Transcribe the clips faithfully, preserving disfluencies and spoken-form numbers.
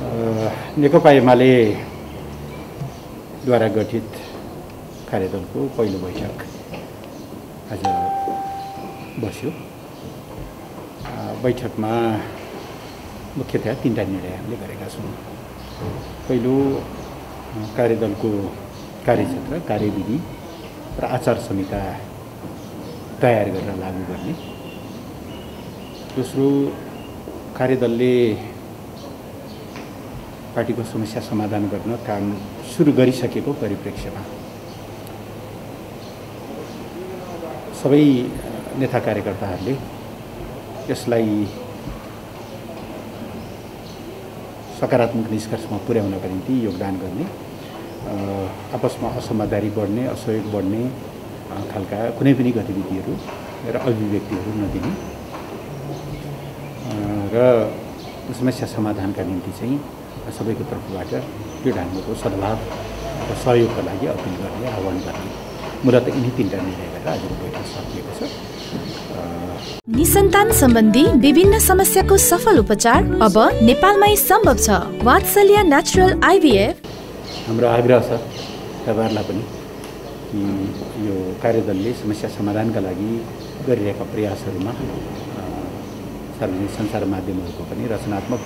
नेकपा एमाले द्वारा गठित कार्यदल को पहिलो बैठक आज बस्यो। बैठक में मुख्यतया तीनटा निर्णय हामीले गरेका छौं। पहिलो कार्यदल को कार्यक्षेत्र, कार्यविधि र आचार संहिता तयार गरेर लागू गर्ने। दोस्रो, कार्यदलले पार्टी को समस्या समाधान गर्न काम सुरु गरिसकेको परिप्रेक्ष्यमा सबै नेता कार्यकर्ताहरूले यसलाई सकारात्मक निष्कर्षमा पुर्याउनका निम्ति योगदान गर्ने, आपसमा असमझदारी बढ्ने, असहयोग बढ्ने खालका कुनै पनि गतिविधिहरू र अभिव्यक्तिहरू नदिने र समस्या समाधानका निम्ति चाहिँ सबैको तर्फबाट त्यो ढाङ्गोको सद्भाव र सहयोगका लागि अपिल गर्ने, आह्वान गर्ने। मूलत यिनी तीनटा निर्णय गरेर आजको बैठक सकिएको छ। निसन्तान सम्बन्धी विभिन्न समस्याको सफल उपचार अब नेपालमै सम्भव छ। वात्सल्य नेचुरल आईवीएफ। हाम्रो आग्रह छ तपाईँहरुलाई पनि कि यो कार्यदलले समस्या समाधानका लागि गरिरहेका प्रयासहरुमा सार्वजनिक सञ्चार माध्यमहरुको पनि रचनात्मक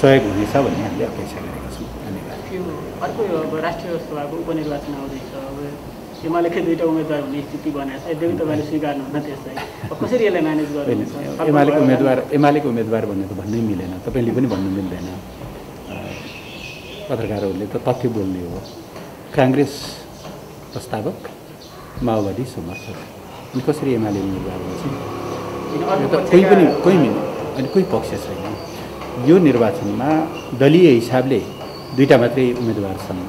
सहयोग हुनेछ भन्ने हामीले अपेक्षा गरेका छौँ। धन्यवाद। अर्को अब राष्ट्रिय सभाको उपनिर्वाचन आउँदैछ। अब एमालेकै दुईटा उम्मेदवार हुने स्थिति बनाएछ, यद्यपि तपाईँले स्वीकार्नुहुन्न त्यसलाई, अब कसरी यसलाई म्यानेज गर्नुहुन्छ? एमालेको उम्मेदवार एमालेको उम्मेदवार भन्ने त भन्नै मिलेन, तपाईँले पनि भन्नु मिल्दैन। पत्रकारहरूले त तथ्य बोल्ने हो। कांग्रेस प्रस्तावक, माओवादी समर्थक, अनि कसरी एमाले उम्मेदवार हुन्छ? यो त कोही पनि कोही मिल्दैन, अनि कोही पक्ष छैन। यो निर्वाचन में दलीय हिसाब से दुईटा मात्रै उम्मीदवार छन्,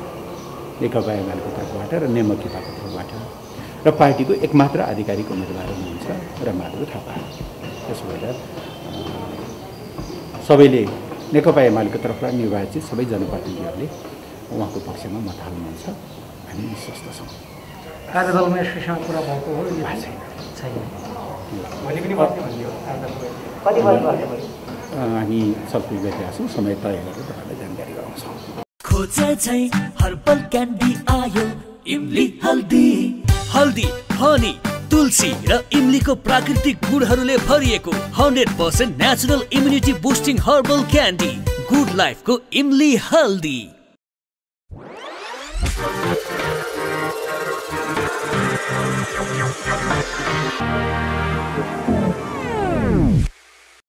नेकपा एमालेको तर्फबाट र नेमपाको तर्फबाट, र पार्टी को एकमात्र आधिकारिक उम्मीदवार हुनुहुन्छ रामबहादुर थापा। त्यसो भएर सबैले नेकपा एमालेको तर्फबाट निर्वाचित सबै जनप्रतिनिधिहरूले उहाँको पक्षमा मत हाल्नुहुन्छ, हामी विश्वस्त छौं। कार्यदलमा यसको कुरा भएको हो छैन, हामी सबै गरेका छौँ। समय तय गरेर तपाईलाई जानकारी गराउँछौँ। खोजे छै हर्बल क्यान्डी आयो इमली हल्दी। हल्दी, हनी, तुलसी र इमलीको प्राकृतिक गुणहरूले भरिएको सय प्रतिशत natural immunity boosting herbal candy good life को इमली हल्दी।